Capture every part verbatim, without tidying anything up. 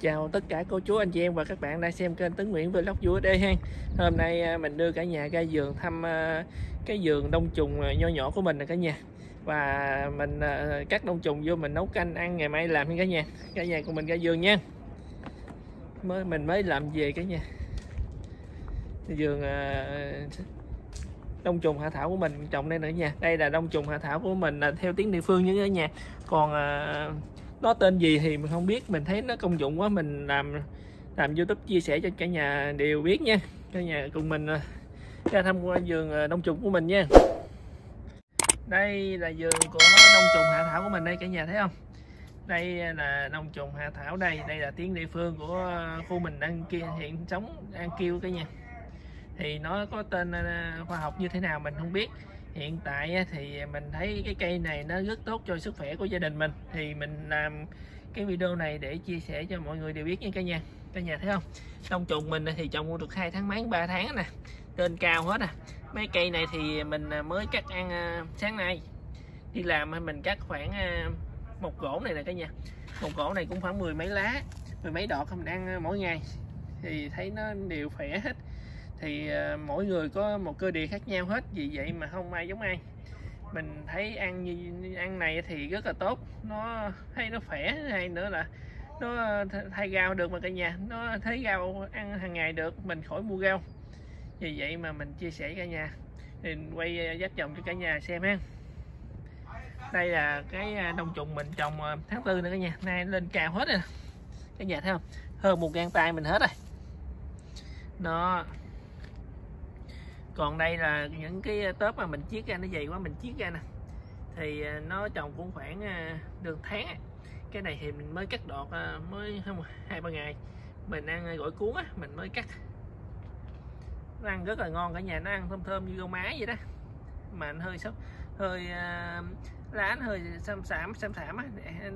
Chào tất cả cô chú anh chị em và các bạn đang xem kênh Tuấn Nguyễn Vlog vui đây ha. Hôm nay mình đưa cả nhà ra vườn thăm cái vườn đông trùng nho nhỏ của mình nè cả nhà. Và mình cắt đông trùng vô mình nấu canh ăn ngày mai làm nha cả nhà. Cả nhà cùng mình ra vườn nha. Mới mình mới làm về cả nhà. Vườn đông trùng hạ thảo của mình trồng đây nữa nha. Đây là đông trùng hạ thảo của mình theo tiếng địa phương như cả nhà. Còn nó tên gì thì mình không biết, mình thấy nó công dụng quá mình làm làm YouTube chia sẻ cho cả nhà đều biết nha. Cả nhà cùng mình ra thăm qua vườn đông trùng của mình nha. Đây là vườn của đông trùng hạ thảo của mình đây cả nhà thấy không? Đây là đông trùng hạ thảo đây, đây là tiếng địa phương của khu mình đang kia hiện sống đang kêu cả nhà. Thì nó có tên khoa học như thế nào mình không biết. Hiện tại thì mình thấy cái cây này nó rất tốt cho sức khỏe của gia đình mình, thì mình làm cái video này để chia sẻ cho mọi người đều biết nha cả nhà. Cả nhà thấy không? Đông trùng mình thì trồng được hai tháng mấy ba tháng nè, trên cao hết nè. Mấy cây này thì mình mới cắt ăn sáng nay. Đi làm mình cắt khoảng một gỗ này nè cả nhà. Một gỗ này cũng khoảng mười mấy lá, mười mấy đọt mình ăn mỗi ngày thì thấy nó đều khỏe hết. Thì mỗi người có một cơ địa khác nhau hết, vì vậy mà không ai giống ai. Mình thấy ăn như ăn này thì rất là tốt, nó hay nó khỏe, hay nữa là nó thay rau được mà cả nhà, nó thấy rau ăn hàng ngày được, mình khỏi mua rau. Vì vậy mà mình chia sẻ cả nhà, thì quay dắt chồng cho cả nhà xem ha. Đây là cái đông trùng mình trồng tháng tư nữa cả nhà, nay lên cao hết rồi. Cả nhà thấy không? Hơn một ngàn tay mình hết rồi. Nó còn đây là những cái tớp mà mình chiết ra, nó dày quá mình chiết ra nè, thì nó trồng cũng khoảng đường tháng. Cái này thì mình mới cắt đọt mới hai ba ngày, mình ăn gỏi cuốn á mình mới cắt. Nó ăn rất là ngon cả nhà, nó ăn thơm thơm như rau má vậy đó, mà nó hơi sốc hơi lá nó hơi xám xám xám xám á,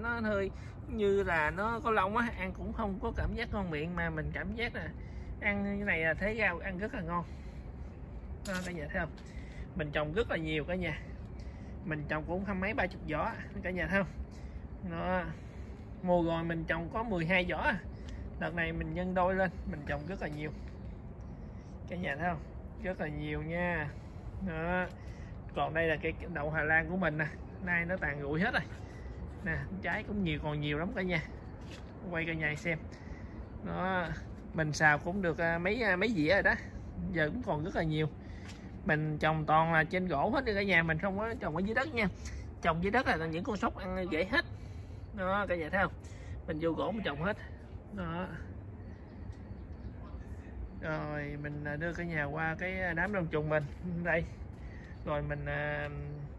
nó hơi như là nó có lông á, ăn cũng không có cảm giác ngon miệng, mà mình cảm giác là ăn như này là thấy rau ăn rất là ngon. À, cả nhà thấy không? Mình trồng rất là nhiều cả nhà. Mình trồng cũng không mấy ba chục giỏ cả nhà thấy không? Đó. Mùa rồi mình trồng có mười hai giỏ. Đợt này mình nhân đôi lên, mình trồng rất là nhiều. Cả nhà thấy không? Rất là nhiều nha. Đó. Còn đây là cái đậu Hà Lan của mình nè. Nay nó tàn rụi hết rồi. Nè, trái cũng nhiều còn nhiều lắm cả nhà. Quay cả nhà xem. Đó. Mình xào cũng được mấy mấy dĩa rồi đó. Giờ cũng còn rất là nhiều. Mình trồng toàn là trên gỗ hết cả nhà, mình không có trồng ở dưới đất nha. Trồng dưới đất là những con sóc ăn rễ hết. Đó cả nhà thấy không? Mình vô gỗ mình trồng hết. Đó. Rồi mình đưa cả nhà qua cái đám đông trùng mình đây. Rồi mình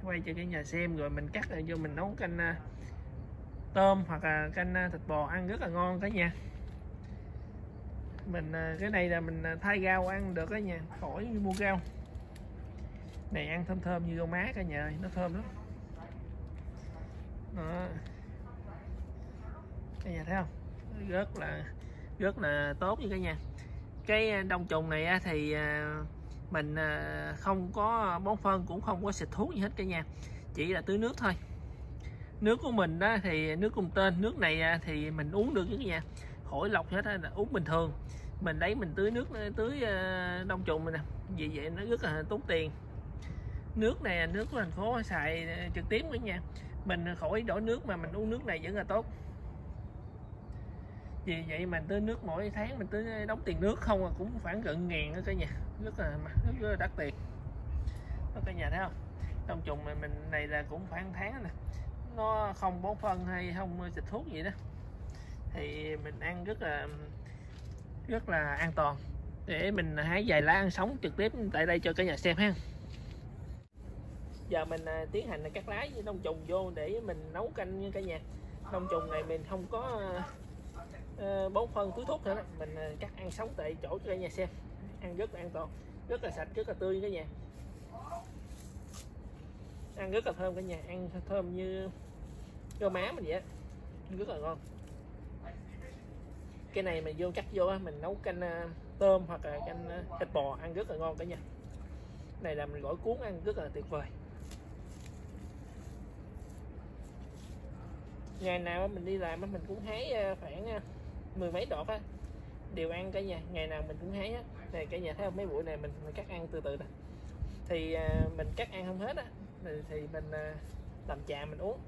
quay cho cả nhà xem, rồi mình cắt lại vô mình nấu canh tôm hoặc là canh thịt bò ăn rất là ngon cả nhà. Mình cái này là mình thay rau ăn được đó nha, khỏi mua rau. Này ăn thơm thơm như rau má cả nhà ơi, nó thơm lắm. Đó. Cả nhà thấy không? Rất là rất là tốt như cả nhà. Cái đông trùng này thì mình không có bón phân cũng không có xịt thuốc gì hết cả nhà. Chỉ là tưới nước thôi. Nước của mình đó thì nước cùng tên, nước này thì mình uống được cả nhà. Khỏi lọc hết là uống bình thường, mình lấy mình tưới nước tưới đông trùng mình nè, vì vậy nó rất là tốn tiền. Nước này là nước của thành phố xài trực tiếp cả nhà, mình khỏi đổi nước mà mình uống nước này vẫn là tốt. Vì vậy mình tưới nước mỗi tháng mình tưới đóng tiền nước không là cũng khoảng gần ngàn đó cả nhà, rất là rất là đắt tiền. Đó cả nhà thấy không? Đông trùng này mình này là cũng khoảng tháng nè, nó không bón phân hay không xịt thuốc gì đó. Thì mình ăn rất là rất là an toàn. Để mình hái vài lá ăn sống trực tiếp tại đây cho cả nhà xem ha. Giờ mình tiến hành cắt lá với đông trùng vô để mình nấu canh nha cả nhà. Đông trùng này mình không có uh, bón phân tưới thuốc nữa đó. Mình cắt ăn sống tại chỗ cho cả nhà xem. Ăn rất là an toàn, rất là sạch, rất là tươi cả nhà. Ăn rất là thơm cả nhà, ăn thơm như rau má mình vậy á. Rất là ngon. Cái này mình vô cắt vô mình nấu canh tôm hoặc là canh thịt bò ăn rất là ngon cả nhà. Này là mình gỏi cuốn ăn rất là tuyệt vời. Ngày nào mình đi làm mình cũng hái khoảng mười mấy đọt á, đều ăn cả nhà, ngày nào mình cũng hái á. Này cả nhà thấy không, mấy buổi này mình, mình cắt ăn từ từ nè. Thì mình cắt ăn không hết á, thì mình làm trà mình uống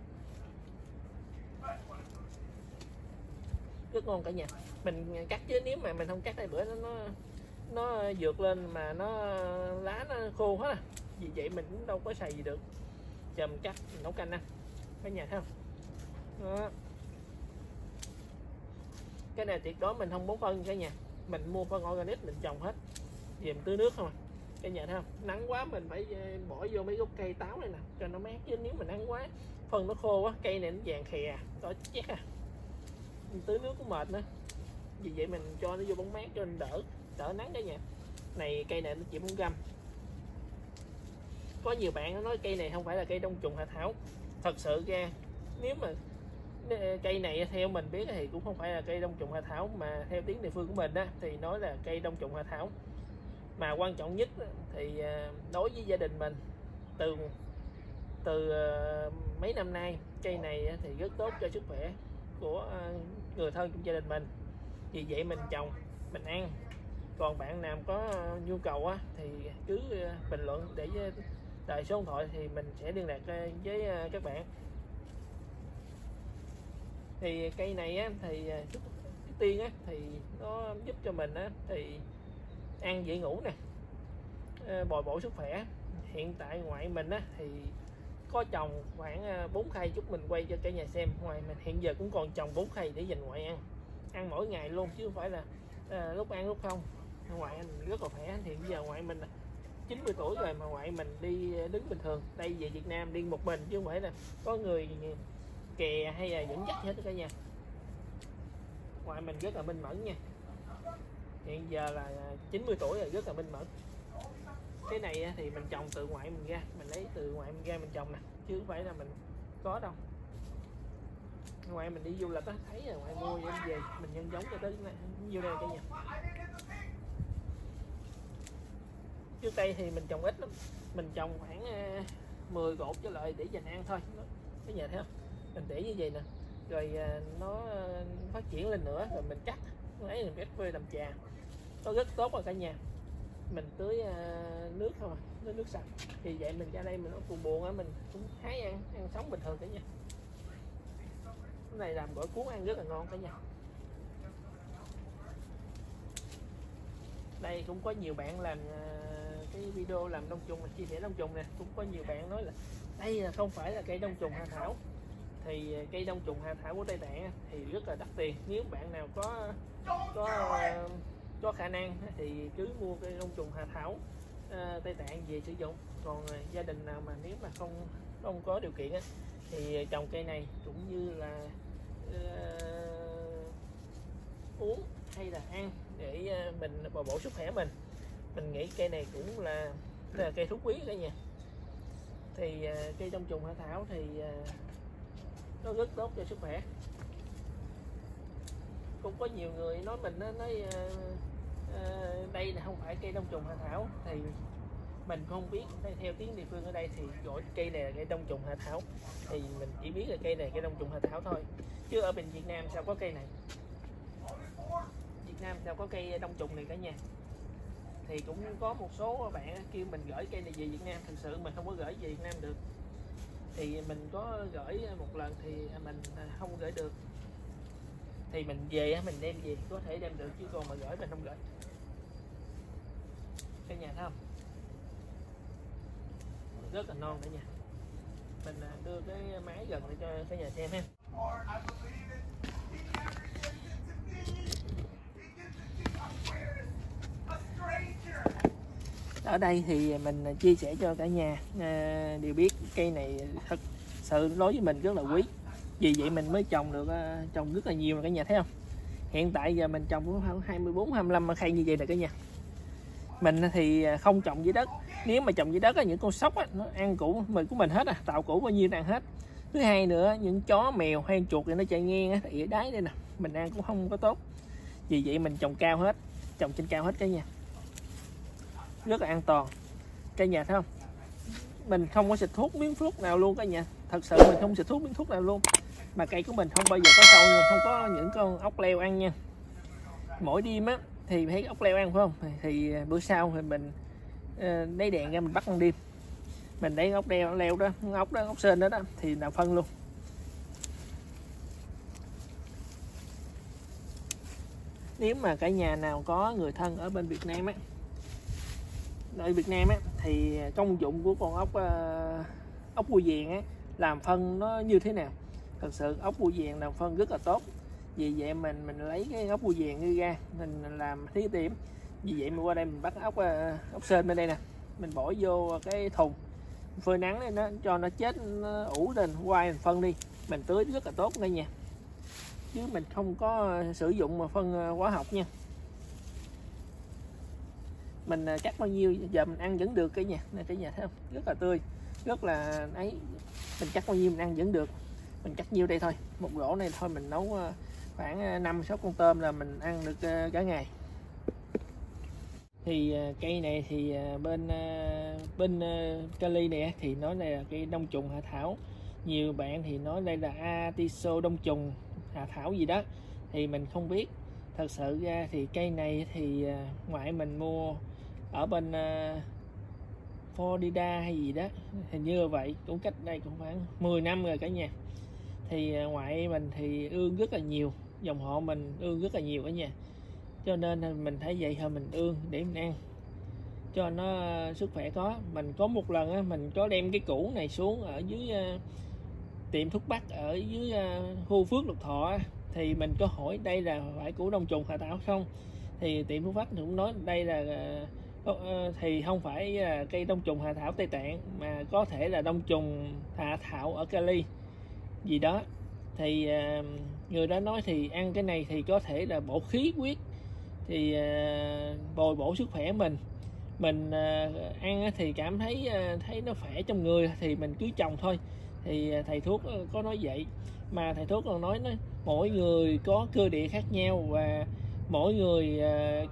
rất ngon cả nhà. Mình cắt chứ nếu mà mình không cắt đây bữa nó nó, nó vượt lên mà nó lá nó khô hết à. Vì vậy mình cũng đâu có xài gì được. Giờ mình cắt mình nấu canh nè cả nhà, thấy không đó. Cái này tuyệt đối mình không bón phân cả nhà, mình mua phân organic mình trồng hết, về mình tưới nước không à. Cả nhà thấy không, nắng quá mình phải bỏ vô mấy gốc cây táo này nè cho nó mát, chứ nếu mà nắng quá phân nó khô quá, cây này nó vàng khè tỏi chét à, mình tưới nước cũng mệt nữa. Vì vậy mình cho nó vô bóng mát cho nên đỡ đỡ nắng cả nhà. Này cây này nó chỉ muốn găm. Có nhiều bạn nó nói cây này không phải là cây đông trùng hạ thảo, thật sự ra nếu mà cây này theo mình biết thì cũng không phải là cây đông trùng hạ thảo, mà theo tiếng địa phương của mình á thì nói là cây đông trùng hạ thảo. Mà quan trọng nhất thì đối với gia đình mình, từ từ mấy năm nay cây này thì rất tốt cho sức khỏe của người thân trong gia đình mình. Vì vậy mình trồng mình ăn. Còn bạn nào có nhu cầu á thì cứ bình luận để đợi số điện thoại thì mình sẽ liên lạc với các bạn. Thì cây này á, thì trước tiên á, thì nó giúp cho mình á, thì ăn dễ ngủ nè, bồi bổ sức khỏe. Hiện tại ngoại mình á, thì có trồng khoảng bốn khay, chút mình quay cho cả nhà xem. Ngoài mình hiện giờ cũng còn trồng bốn khay để dành ngoại ăn, ăn mỗi ngày luôn chứ không phải là à, lúc ăn lúc không. Ngoại mình rất là khỏe, hiện giờ ngoại mình là chín mươi tuổi rồi mà ngoại mình đi đứng bình thường. Đây về Việt Nam đi một mình chứ không phải là có người kè hay là dẫn dắt hết cả nhà. Ngoại mình rất là minh mẫn nha, hiện giờ là chín mươi tuổi rồi, rất là minh mẫn. Cái này thì mình trồng từ ngoại mình ra, mình lấy từ ngoại mình ra mình trồng nè, chứ không phải là mình có đâu. Ngoại mình đi du lịch thấy rồi ngoại mua vậy về mình nhân giống cho tới nhiêu đây cả nhà. Trước đây thì mình trồng ít lắm, mình trồng khoảng mười gột cho lợi để dành ăn thôi. Cả nhà thấy không, mình để như vậy nè, rồi nó phát triển lên nữa rồi mình cắt lấy mình ép phê làm trà, nó rất tốt rồi cả nhà. Mình tưới nước không à, tưới nước sạch. Thì vậy mình ra đây mình cũng buồn á, mình cũng hái ăn ăn sống bình thường cả nhà. Cái này làm gỏi cuốn ăn rất là ngon cả nhà. Đây cũng có nhiều bạn làm cái video làm đông trùng, mình chia sẻ đông trùng nè, cũng có nhiều bạn nói là đây là không phải là cây đông trùng hạ thảo. Thì cây đông trùng hạ thảo của Tây Tạng thì rất là đắt tiền, nếu bạn nào có có có khả năng thì cứ mua cây đông trùng hạ thảo Tây Tạng về sử dụng. Còn gia đình nào mà nếu mà không không có điều kiện thì trồng cây này cũng như là uh, uống hay là ăn để mình bồi bổ sức khỏe mình. Mình nghĩ cây này cũng là là cây thuốc quý cả nhà. Thì uh, cây đông trùng hạ thảo thì uh, nó rất tốt cho sức khỏe. Cũng có nhiều người nói mình nói, nói uh, đây là không phải cây đông trùng hạ thảo, thì mình không biết. Theo tiếng địa phương ở đây thì gọi cây này là cây đông trùng hạ thảo, thì mình chỉ biết là cây này cây đông trùng hạ thảo thôi, chứ ở bên Việt Nam sao có cây này. Việt Nam sao có cây đông trùng này cả nhà. Thì cũng có một số bạn kêu mình gửi cây này về Việt Nam, thực sự mình không có gửi về Việt Nam được. Thì mình có gửi một lần thì mình không gửi được, thì mình về mình đem về có thể đem được, chứ còn mà gửi mình không gửi. Cái nhà thấy không, rất là non cả nhà. Mình đưa cái máy gần lại cho cả nhà xem ha. Ở đây thì mình chia sẻ cho cả nhà à, đều biết cây này thật sự đối với mình rất là quý. Vì vậy mình mới trồng được, trồng rất là nhiều cả nhà thấy không. Hiện tại giờ mình trồng khoảng hai mươi bốn hai mươi lăm khay như vậy nè cả nhà. Mình thì không trồng dưới đất, nếu mà trồng dưới đất á, những con sóc á, nó ăn củ mình của mình hết à, tạo củ bao nhiêu ăn hết. Thứ hai nữa những chó mèo hay chuột thì nó chạy ngang á, ỉa đáy đây nè, mình ăn cũng không có tốt. Vì vậy mình trồng cao hết, trồng trên cao hết cả nhà, rất là an toàn. Cả nhà thấy không, mình không có xịt thuốc miếng thuốc nào luôn cả nhà. Thật sự mình không xịt thuốc miếng thuốc nào luôn. Mà cây của mình không bao giờ có sâu, không có những con ốc leo ăn nha. Mỗi đêm á thì thấy ốc leo ăn phải không? Thì bữa sau thì mình lấy đèn ra mình bắt con đêm. Mình lấy ốc leo, leo đó, ốc đó, ốc sên đó đó thì nào phân luôn. Nếu mà cả nhà nào có người thân ở bên Việt Nam á, ở Việt Nam á, thì công dụng của con ốc ốc bươu vàng á làm phân nó như thế nào? Thật sự ốc bươu vàng làm phân rất là tốt. Vì vậy mình mình lấy cái ốc bươu vàng đi ra mình làm thí điểm. Vì vậy mình qua đây mình bắt ốc ốc sên bên đây nè, mình bỏ vô cái thùng phơi nắng này, nó cho nó chết, nó ủ lên quay mình phân đi, mình tưới rất là tốt cả nhà. Chứ mình không có sử dụng mà phân hóa học nha. Mình cắt bao nhiêu giờ mình ăn vẫn được cả nhà. Này cả nhà thấy không? Rất là tươi, rất là ấy. Mình cắt bao nhiêu mình ăn vẫn được. Mình cắt nhiêu đây thôi, một rổ này thôi mình nấu khoảng năm sáu con tôm là mình ăn được cả ngày. Thì cây này thì bên bên Cali nè thì nói đây là cây đông trùng hạ thảo. Nhiều bạn thì nói đây là atiso đông trùng hạ thảo gì đó thì mình không biết. Thật sự ra thì cây này thì ngoại mình mua ở bên Florida hay gì đó, hình như vậy, cũng cách đây cũng khoảng mười năm rồi cả nhà. Thì ngoại mình thì ương rất là nhiều, dòng họ mình ương rất là nhiều cả nhà. Cho nên mình thấy vậy thôi mình ương để mình ăn cho nó sức khỏe có. Mình có một lần mình có đem cái củ này xuống ở dưới tiệm thuốc bắc ở dưới khu Phước Lộc Thọ, thì mình có hỏi đây là phải củ đông trùng hạ thảo không, thì tiệm thuốc bắc cũng nói đây là thì không phải cây đông trùng hạ thảo Tây Tạng mà có thể là đông trùng hạ thảo ở Cali gì đó. Thì người đó nói thì ăn cái này thì có thể là bổ khí huyết, thì bồi bổ sức khỏe mình. Mình ăn thì cảm thấy thấy nó khỏe trong người thì mình cứ trồng thôi. Thì thầy thuốc có nói vậy, mà thầy thuốc còn nói, nói mỗi người có cơ địa khác nhau và mỗi người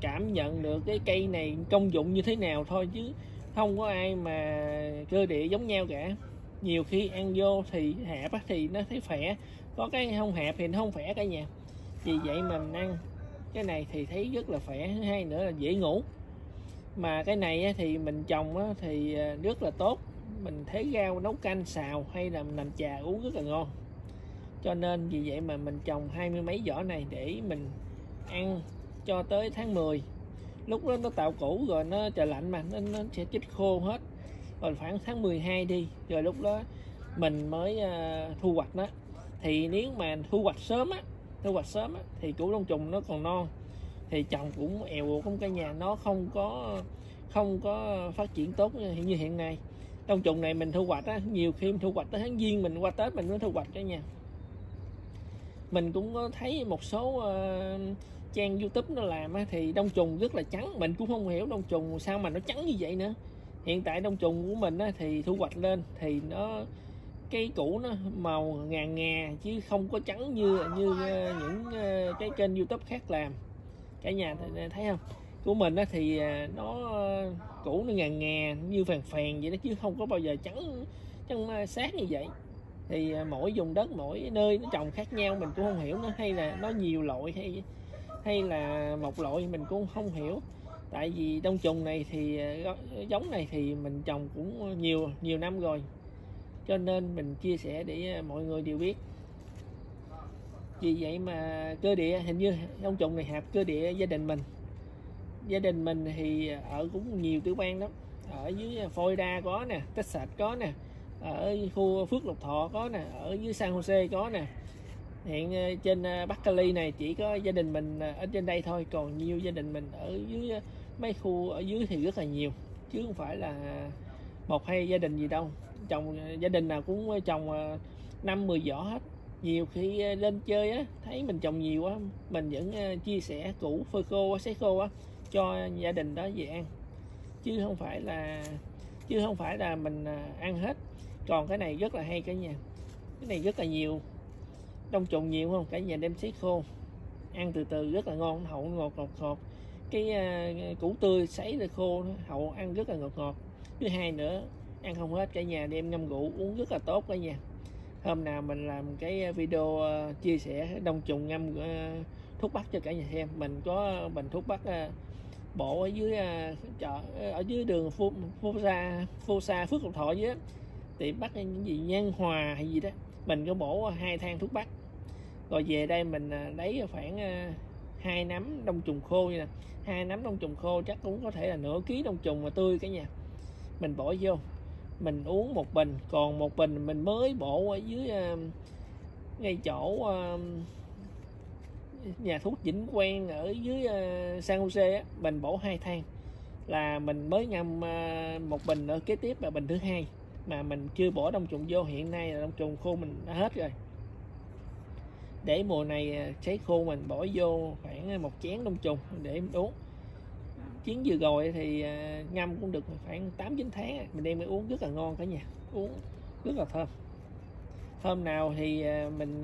cảm nhận được cái cây này công dụng như thế nào thôi, chứ không có ai mà cơ địa giống nhau cả. Nhiều khi ăn vô thì hẹp thì nó thấy khỏe, có cái không hẹp thì nó không khỏe cả nhà. Vì vậy mà mình ăn cái này thì thấy rất là khỏe. Thứ hai nữa là dễ ngủ. Mà cái này thì mình trồng thì rất là tốt, mình thấy rau nấu canh xào hay là mình làm trà uống rất là ngon. Cho nên vì vậy mà mình trồng hai mươi mấy giỏ này để mình ăn cho tới tháng mười. Lúc đó nó tạo củ rồi nó trời lạnh mà nó, nó sẽ chết khô hết. Rồi khoảng tháng mười hai đi, rồi lúc đó mình mới uh, thu hoạch đó. Thì nếu mà thu hoạch sớm á, thu hoạch sớm á, thì củ đông trùng nó còn non, thì trồng cũng èo không cả nhà, nó không có không có phát triển tốt như hiện nay. Đông trùng này mình thu hoạch á, nhiều khi mình thu hoạch tới tháng giêng mình qua Tết mình mới thu hoạch cả nhà. Mình cũng có thấy một số uh, trang YouTube nó làm á, thì đông trùng rất là trắng, mình cũng không hiểu đông trùng sao mà nó trắng như vậy nữa. Hiện tại đông trùng của mình á, thì thu hoạch lên thì nó cái củ nó màu ngà ngà chứ không có trắng như như uh, những uh, cái kênh YouTube khác làm. Cả nhà thấy không? Của mình á, thì uh, nó uh, củ nó ngà ngà như phèn phèn vậy đó, chứ không có bao giờ trắng trắng sát như vậy. Thì mỗi vùng đất mỗi nơi nó trồng khác nhau, mình cũng không hiểu nó, hay là nó nhiều loại hay hay là một loại mình cũng không hiểu. Tại vì đông trùng này thì giống này thì mình trồng cũng nhiều nhiều năm rồi, cho nên mình chia sẻ để mọi người đều biết. Vì vậy mà cơ địa hình như đông trùng này hợp cơ địa gia đình mình. Gia đình mình thì ở cũng nhiều tiểu bang lắm, ở dưới Florida có nè, Texas có nè, ở khu Phước Lộc Thọ có nè, ở dưới San Jose có nè. Hiện trên Bắc Cali này chỉ có gia đình mình ở trên đây thôi, còn nhiều gia đình mình ở dưới mấy khu ở dưới thì rất là nhiều, chứ không phải là một hay gia đình gì đâu. Trồng gia đình nào cũng trồng năm mười giỏ hết. Nhiều khi lên chơi á, thấy mình trồng nhiều quá, mình vẫn chia sẻ củ phơi khô, sấy khô á cho gia đình đó về ăn, chứ không phải là chứ không phải là mình ăn hết. Còn cái này rất là hay cả nhà, cái này rất là nhiều đông trùng nhiều không cả nhà, đem sấy khô ăn từ từ rất là ngon, hậu ngọt ngọt ngọt. Cái uh, củ tươi sấy rồi khô hậu ăn rất là ngọt ngọt. Thứ hai nữa ăn không hết cả nhà, đem ngâm rượu uống rất là tốt cả nhà. Hôm nào mình làm cái video chia sẻ đông trùng ngâm thuốc bắc cho cả nhà xem. Mình có bình thuốc bắc bộ ở dưới chợ, ở dưới đường Phú Phú Sa Phú Sa Phước Lộc Thọ dưới đó. Thì bắt những gì Nhân Hòa hay gì đó, mình có bổ hai thang thuốc bắc. Rồi về đây mình lấy khoảng hai nắm đông trùng khô như nè, hai nắm đông trùng khô chắc cũng có thể là nửa ký đông trùng mà tươi cả nhà. Mình bỏ vô, mình uống một bình, còn một bình mình mới bổ ở dưới ngay chỗ nhà thuốc Vĩnh Quen ở dưới San Jose á, mình bổ hai thang là mình mới ngâm một bình ở kế tiếp là bình thứ hai mà mình chưa bỏ đông trùng vô. Hiện nay là đông trùng khô mình đã hết rồi. Để mùa này sấy khô mình bỏ vô khoảng một chén đông trùng để uống. Chén vừa rồi thì ngâm cũng được khoảng tám chín tháng, mình đem mới uống rất là ngon cả nhà, uống rất là thơm. Hôm nào thì mình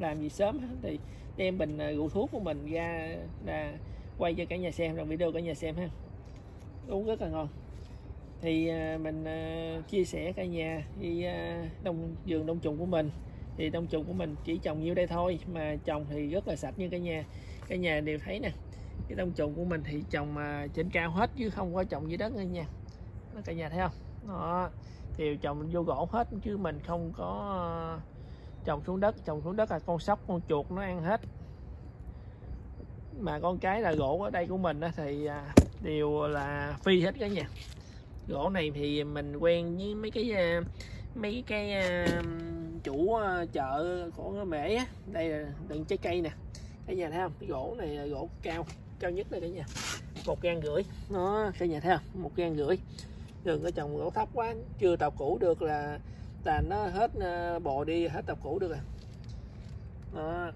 làm gì sớm thì đem bình rượu thuốc của mình ra là quay cho cả nhà xem, làm video cả nhà xem ha, uống rất là ngon. Thì mình chia sẻ cả nhà đi đông vườn đông trùng của mình. Thì đông trùng của mình chỉ trồng nhiêu đây thôi mà trồng thì rất là sạch như cả nhà. Cả nhà đều thấy nè, cái đông trùng của mình thì trồng trên cao hết chứ không có trồng dưới đất nữa nha. Cả nhà thấy không? Đó, thì trồng vô gỗ hết chứ mình không có trồng xuống đất. Trồng xuống đất là con sóc, con chuột nó ăn hết. Mà con cái là gỗ ở đây của mình thì đều là phi hết cả nhà. Gỗ này thì mình quen với mấy cái mấy cái chủ chợ của Mễ á. Đây là đựng trái cây nè. Cả nhà thấy không? Cái gỗ này là gỗ cao, cao nhất đây cả nhà. Một gang rưỡi. Nó cả nhà thấy không? Một gang rưỡi. Đừng có trồng gỗ thấp quá, chưa tàu củ được là là nó hết bò đi, hết tàu củ được rồi. Đó.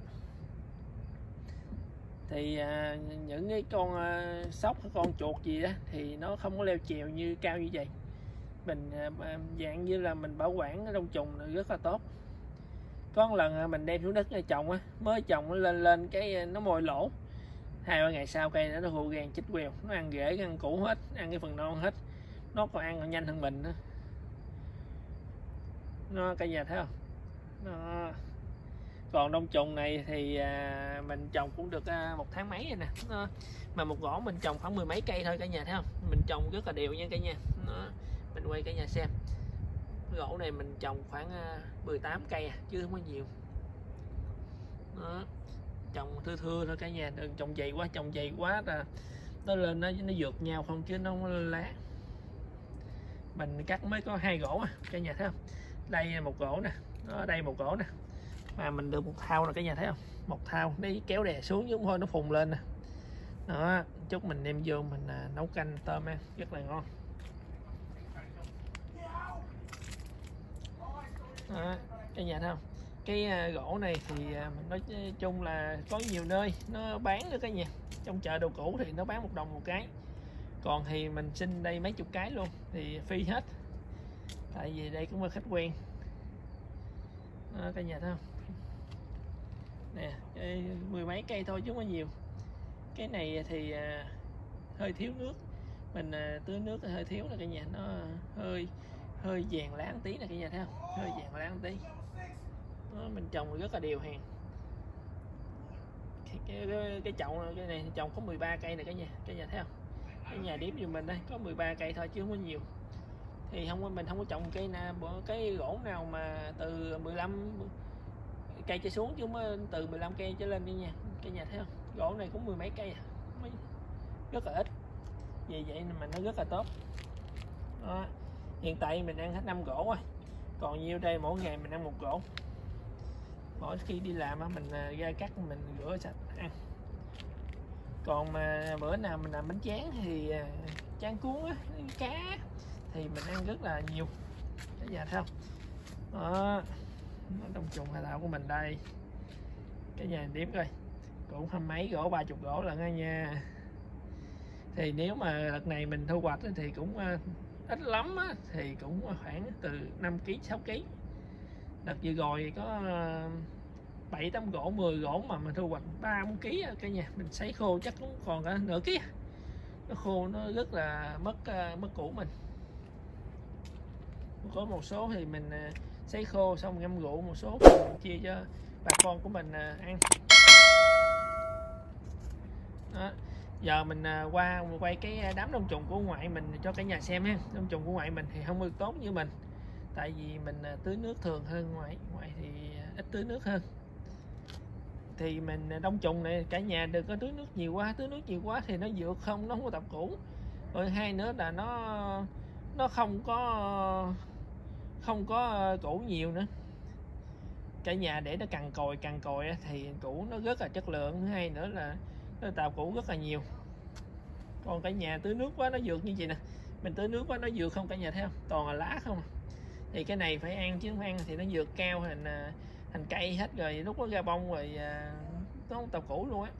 Thì à, những cái con à, sóc hay con chuột gì đó thì nó không có leo trèo như cao như vậy. Mình à, dạng như là mình bảo quản đông trùng rất là tốt. Có một lần à, mình đem xuống đất trồng á, mới trồng lên lên cái nó mồi lỗ, hai ba ngày sau cây nó khô gan chích quèo, nó ăn rễ ăn củ hết, ăn cái phần non hết, nó còn ăn còn nhanh hơn mình nữa. Nó cả nhà thấy không? Nó... Còn đông trùng này thì à, mình trồng cũng được à, một tháng mấy rồi nè. Nó, mà một gỗ mình trồng khoảng mười mấy cây thôi cả nhà thấy không? Mình trồng rất là đều nha cả nhà. Nó, mình quay cả nhà xem. Gỗ này mình trồng khoảng à, mười tám cây à, chứ không có nhiều. Nó, trồng thưa thưa thôi cả nhà, đừng trồng dày quá, trồng dày quá là nó lên nó nó vượt nhau không chứ nó không lên lá. Mình cắt mới có hai gỗ à, cả nhà thấy không? Đây là một gỗ nè, ở đây một gỗ nè. Mà mình được một thao rồi cả nhà thấy không? Một thao đi kéo đè xuống giống thôi nó phùng lên nè. Đó, chút mình đem vô mình à, nấu canh tôm ăn rất là ngon. Đó, cả nhà thấy không? Cái à, gỗ này thì à, mình nói chung là có nhiều nơi nó bán nữa cả nhà. Trong chợ đồ cũ thì nó bán một đồng một cái. Còn thì mình xin đây mấy chục cái luôn thì phi hết. Tại vì đây cũng là khách quen. Đó, cả nhà thấy không? Nè, cái mười mấy cây thôi chứ không có nhiều. Cái này thì à, hơi thiếu nước. Mình à, tưới nước hơi thiếu nè cả nhà, nó hơi hơi vàng lá tí nè cả nhà thấy không? Hơi vàng lá tí. Đó, mình trồng rất là đều hàng. Cái cái, cái, cái chậu này, cái này trồng có mười ba cây nè cả nhà, cả nhà thấy không? Cái nhà điếm như mình đây có mười ba cây thôi chứ không có nhiều. Thì không mình không có trồng cây nào, cái gỗ nào mà từ mười lăm cây trở xuống chứ mới từ mười lăm cây trở lên đi nha. Cái nhà thấy không? Gỗ này cũng mười mấy cây à. Rất là ít. Vì vậy mà nó rất là tốt. Đó. Hiện tại mình ăn hết năm gỗ rồi. Còn nhiêu đây mỗi ngày mình ăn một gỗ. Mỗi khi đi làm mình ra cắt mình rửa sạch ăn. Còn mà bữa nào mình làm bánh tráng thì tráng cuốn á, cá thì mình ăn rất là nhiều cả nhà thấy không? Đó, đông trùng hải đảo của mình đây cả nhà điếm coi, cũng hăm mấy gỗ, ba chục gỗ lận á nha. Thì nếu mà lần này mình thu hoạch thì cũng ít lắm á, thì cũng khoảng từ năm ký sáu ký. Đợt vừa rồi có bảy tám gỗ, mười gỗ mà mình thu hoạch ba bốn ký cả nhà. Mình sấy khô chắc cũng còn cả nửa ký. Nó khô nó rất là mất mất củ mình. Có một số thì mình sấy khô xong ngâm rượu, một số mình chia cho bà con của mình ăn. Đó. Giờ mình qua mình quay cái đám đông trùng của ngoại mình cho cả nhà xem ha. Đông trùng của ngoại mình thì không ưa tốn như mình, tại vì mình tưới nước thường hơn ngoại, ngoại thì ít tưới nước hơn. Thì mình đông trùng này cả nhà đừng có tưới nước nhiều quá, tưới nước nhiều quá thì nó dược không, nó không có tập cũ. Rồi hai nữa là nó nó không có không có củ nhiều nữa. Cả nhà để nó cằn còi cằn còi thì củ nó rất là chất lượng. Hay nữa là nó tạo củ rất là nhiều. Còn cả nhà tưới nước quá nó dược như vậy nè, mình tưới nước quá nó dược không cả nhà thấy không, toàn là lá không. Thì cái này phải ăn chứ không ăn thì nó dược cao thành thành cây hết rồi, lúc nó ra bông rồi nó không tạo củ luôn á.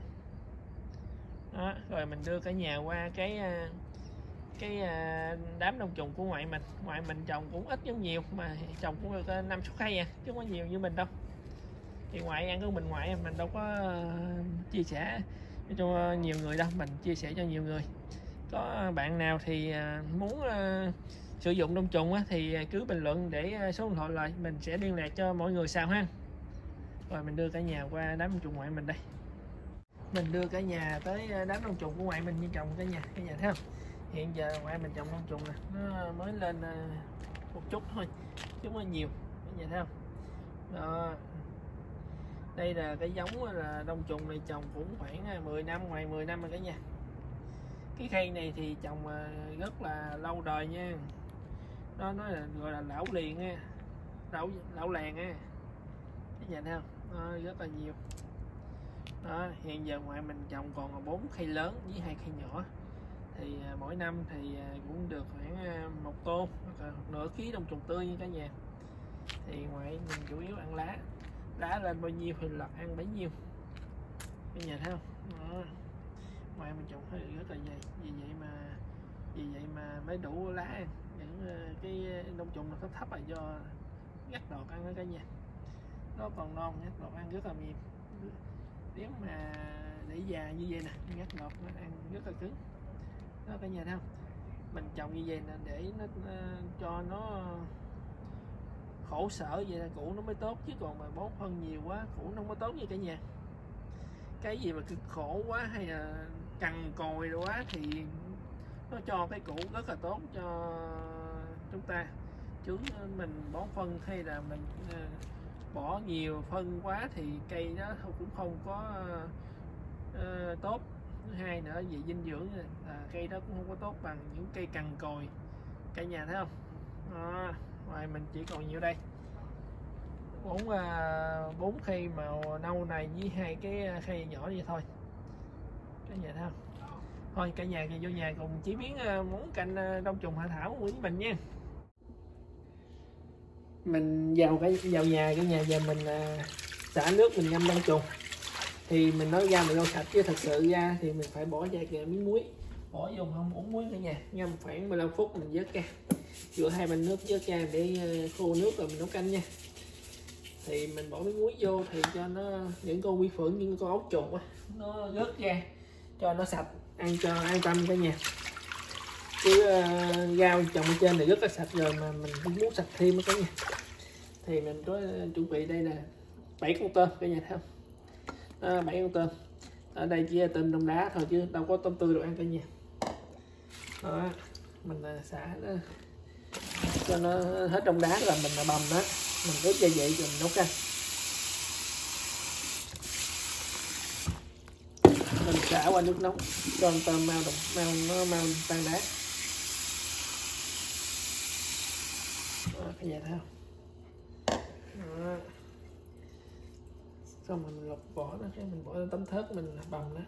Đó, rồi mình đưa cả nhà qua cái cái đám đông trùng của ngoại mình. Ngoại mình trồng cũng ít giống nhiều mà trồng cũng được năm sáu cây à, chứ không có nhiều như mình đâu. Thì ngoại ăn của mình ngoại mình đâu có chia sẻ cho nhiều người đâu, mình chia sẻ cho nhiều người. Có bạn nào thì muốn sử dụng đông trùng thì cứ bình luận để số điện thoại lại, mình sẽ liên lạc cho mọi người sau ha. Rồi mình đưa cả nhà qua đám đông trùng ngoại mình đây. Mình đưa cả nhà tới đám đông trùng của ngoại mình như trồng cả nhà, cả nhà thấy không? Hiện giờ ngoại mình trồng đông trùng nè, nó mới lên một chút thôi chứ không nhiều, cả nhà thấy không? Đó. Đây là cái giống là đông trùng này trồng cũng khoảng mười năm, ngoài mười năm rồi cả nhà. Cái cây này thì trồng rất là lâu đời nha. Nó nói là gọi là lão liền nha. Lão lão làng nha. Cái nhà thấy không? Đó, rất là nhiều. Đó, hiện giờ ngoại mình trồng còn bốn cây lớn với hai cây nhỏ. Thì mỗi năm thì cũng được khoảng một tô hoặc là nửa ký đông trùng tươi như cả nhà. Thì ngoại mình chủ yếu ăn lá. Lá lên bao nhiêu thì lật ăn bấy nhiêu. Cái nhà thấy không? Đó. Ngoại mình trồng hơi rất là dày, vì vậy mà vì vậy mà mới đủ lá ăn. Những cái đông trùng nó thấp thấp là do ngắt đọt ăn ở cả nhà. Nó còn non ngắt đọt ăn rất là mềm. Nếu mà để già như vậy nè, ngắt đọt nó ăn rất là cứng. Đó cả nhà thấy không? Mình trồng như vậy nè để nó cho nó khổ sở vậy là củ nó mới tốt, chứ còn mà bón phân nhiều quá củ nó không có tốt như cả nhà. Cái gì mà cực khổ quá hay là cằn còi rồi quá thì nó cho cái củ rất là tốt cho chúng ta, chứ mình bón phân hay là mình bỏ nhiều phân quá thì cây nó cũng không có uh, tốt. Thứ hai nữa về dinh dưỡng là cây đó cũng không có tốt bằng những cây cằn còi, cả nhà thấy không? À, ngoài mình chỉ còn nhiêu đây, bốn bốn cây màu nâu này với hai cái cây nhỏ vậy thôi, cái nhà thấy không? Thôi cả nhà vô nhà cùng chế biến món canh đông trùng hạ thảo của mình nha. Mình vào cái vào nhà cả nhà, giờ mình xả nước mình ngâm đông trùng. Thì mình nói ra mình lau sạch, chứ thật sự ra thì mình phải bỏ ra kìa miếng muối, bỏ vô không uống muối cả nhà. Ngâm khoảng mười lăm phút mình vớt ra, rửa hai bên nước vớt ra để khô nước rồi mình nấu canh nha. Thì mình bỏ miếng muối vô thì cho nó những con vi khuẩn, những con ốc chuột á nó rớt ra cho nó sạch, ăn cho an tâm cả nhà. Chứ uh, rau trồng ở trên này rất là sạch rồi mà mình cũng muốn sạch thêm đó cả nhà. Thì mình có chuẩn bị đây là bảy con tôm cả nhà thấy không? À, bảy con tôm, ở đây chỉ là tôm đông đá thôi chứ đâu có tôm tươi đồ ăn cả nhà. Đó, mình xả nó cho nó hết đông đá là mình là bầm đó, mình ướp ra vậy rồi mình nấu canh. Mình xả qua nước nóng cho con tôm mau đồng mau nó mau tan đá. Đó, cả nhà thấy không? Đó. Xong mình lọc vỏ nó, cái mình bỏ lên tấm thớt mình bầm nó.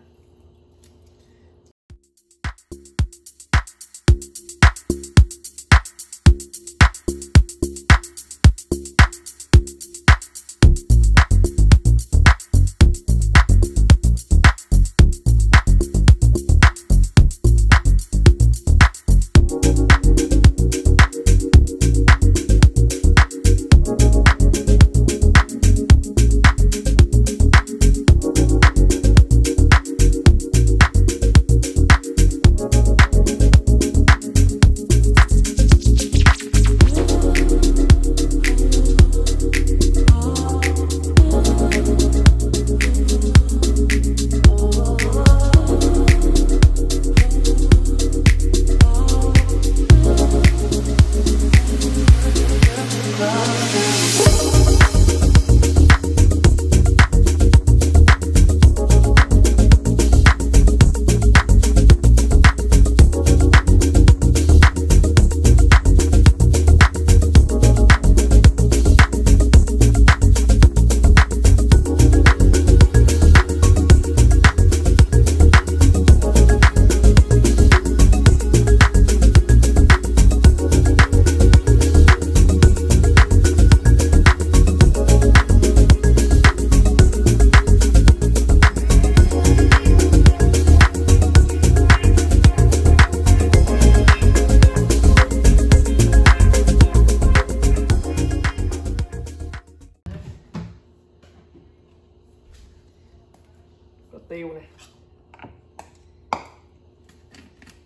tiêu này,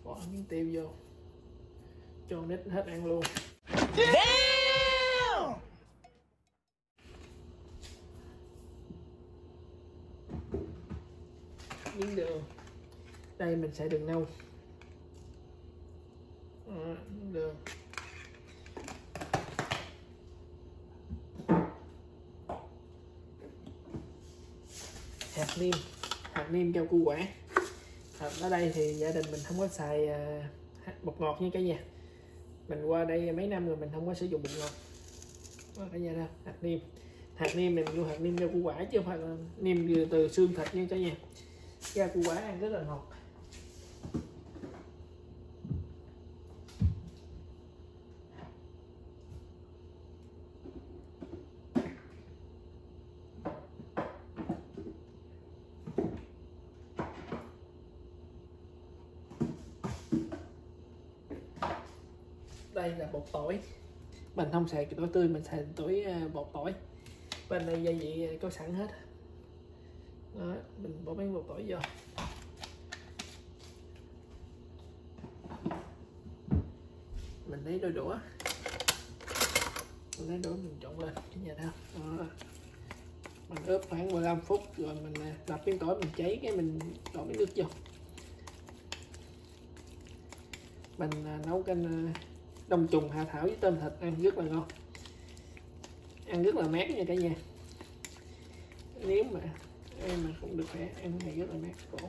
bỏ miếng tiêu vô cho nít hết ăn luôn. Damn! Miếng đường đây mình sẽ đừng nâu. À, đường hạt niêm, hạt niêm rau củ quả. À, ở đây thì gia đình mình không có xài bột ngọt như cả nhà. Mình qua đây mấy năm rồi mình không có sử dụng bột ngọt. Đó, cả nhà đâu, hạt niêm, hạt niêm mình mua hạt niêm rau củ quả chứ không phải là niêm từ xương thịt như cả nhà. Rau củ quả ăn rất là ngọt. Đây là bột tỏi, mình không xài tỏi tươi, mình xài tỏi bột tỏi. Bên này gia vị có sẵn hết. Đó, mình bỏ miếng bột tỏi vô. Mình lấy đôi đũa, mình lấy đũa mình trộn lên cái nhà đâu. Đó. Mình ướp khoảng mười lăm phút rồi mình đập miếng tỏi mình cháy cái mình đổ miếng nước vô. Mình nấu canh đông trùng hạ thảo với tôm thịt ăn rất là ngon, ăn rất là mát nha cả nhà. Nếu mà em mà không được khỏe ăn này rất là mát cổ.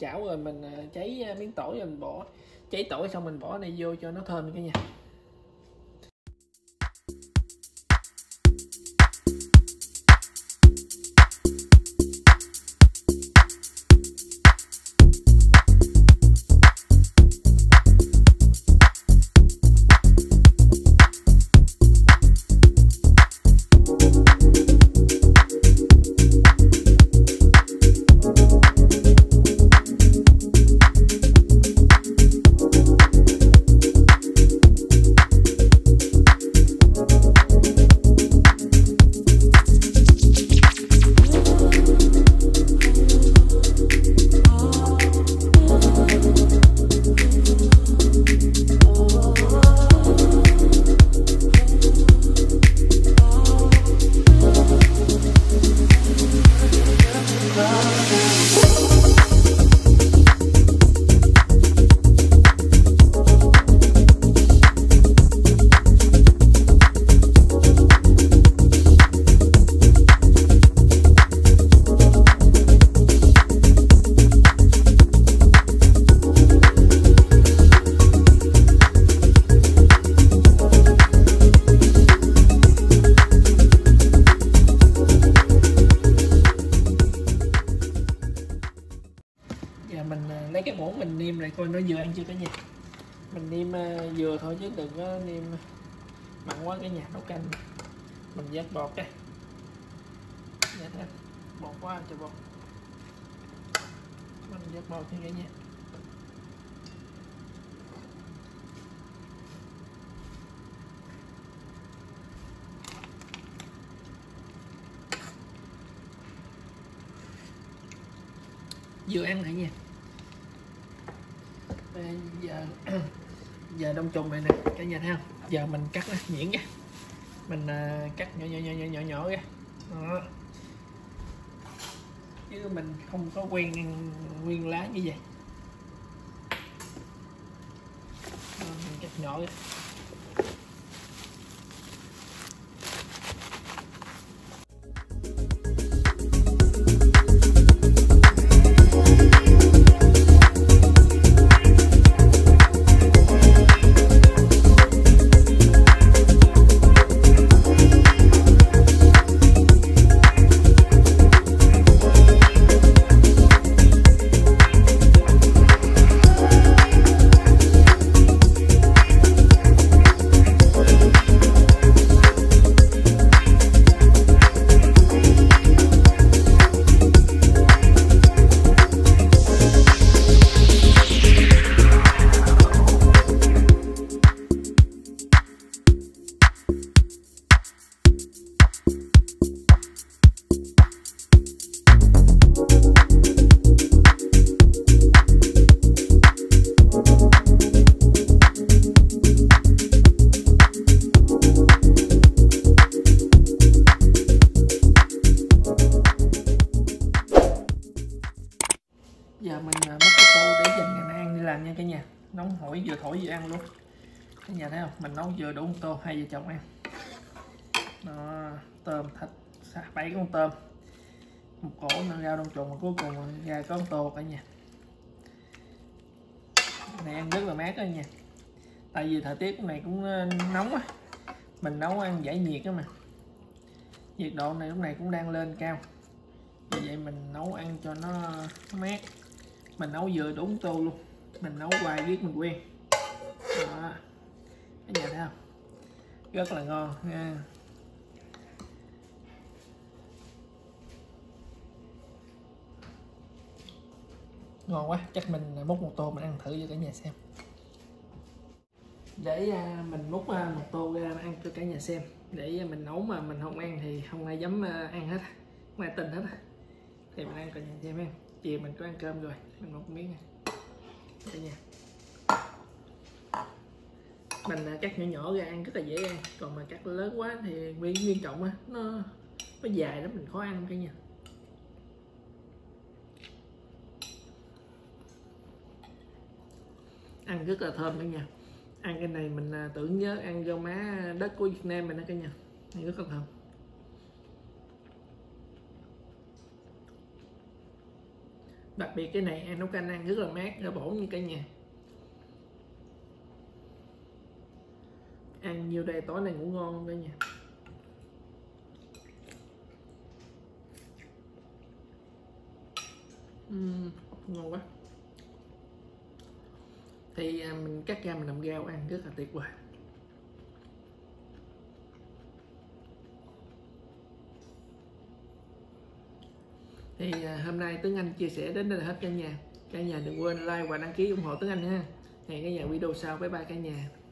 Chảo rồi mình cháy miếng tỏi rồi mình bỏ, cháy tỏi xong mình bỏ này vô cho nó thơm cả nhà. lại coi nó dừa ăn chưa cả nhà. Mình nêm uh, dừa thôi chứ đừng có nêm mặn quá cả nhà, nấu canh mình dắt bột cái dắt hết bột quá cho bột mình dắt bột như cả nhà. Dừa ăn hả nha. Bây giờ giờ đông trùng này nè cả nhà thấy không, giờ mình cắt nhuyễn ra, mình cắt nhỏ nhỏ nhỏ nhỏ nhỏ ra đó. Chứ mình không có quen nguyên lá như vậy đó, mình cắt nhỏ ra. Giờ mình mất cái tô để dành ngày mai ăn đi làm nha cả nhà. Nóng hổi vừa thổi vừa ăn luôn. Cả nhà thấy không? Mình nấu vừa đủ một tô hai vợ chồng ăn. Đó, tôm thịt bảy con tôm. Một cổ nó ra đông trùng mà cuối cùng ra có một tô cả nhà. Này ăn rất là mát đó nha. Tại vì thời tiết này cũng nóng á. Mình nấu ăn giải nhiệt á mà. Nhiệt độ này lúc này cũng đang lên cao. Vì vậy mình nấu ăn cho nó mát. Mình nấu dừa đúng tô luôn. Mình nấu hoài riết mình quen. Đó. Cái nhà thấy không? Rất là ngon nha. Ngon quá. Chắc mình múc một tô mình ăn thử cho cả nhà xem. Để mình múc một tô ra ăn cho cả nhà xem. Để mình nấu mà mình không ăn thì không ai dám ăn hết. Không ai tin hết. Thì mình ăn cả nhà xem em. Chị mình có ăn cơm rồi, mình một miếng này đây nha. Mình cắt nhỏ nhỏ ra ăn rất là dễ ăn, còn mà cắt lớn quá thì nguyên nguyên trọng á, nó nó dài lắm mình khó ăn cả nhà. Ăn rất là thơm cả nhà. Ăn cái này mình tưởng nhớ ăn rau má đất của Việt Nam mình đó cả nhà. Ăn rất là thơm. Đặc biệt cái này ăn nấu canh ăn rất là mát, rất bổ như cả nhà. Ăn nhiều đây tối nay ngủ ngon cả nhà. Uhm, ngon quá. Thì mình cắt ra mình làm rau ăn rất là tuyệt vời. Thì hôm nay Tuấn Anh chia sẻ đến đây là hết cả nhà. Cả nhà đừng quên like và đăng ký ủng hộ Tuấn Anh ha. Hẹn cả nhà video sau. Bye bye cả nhà.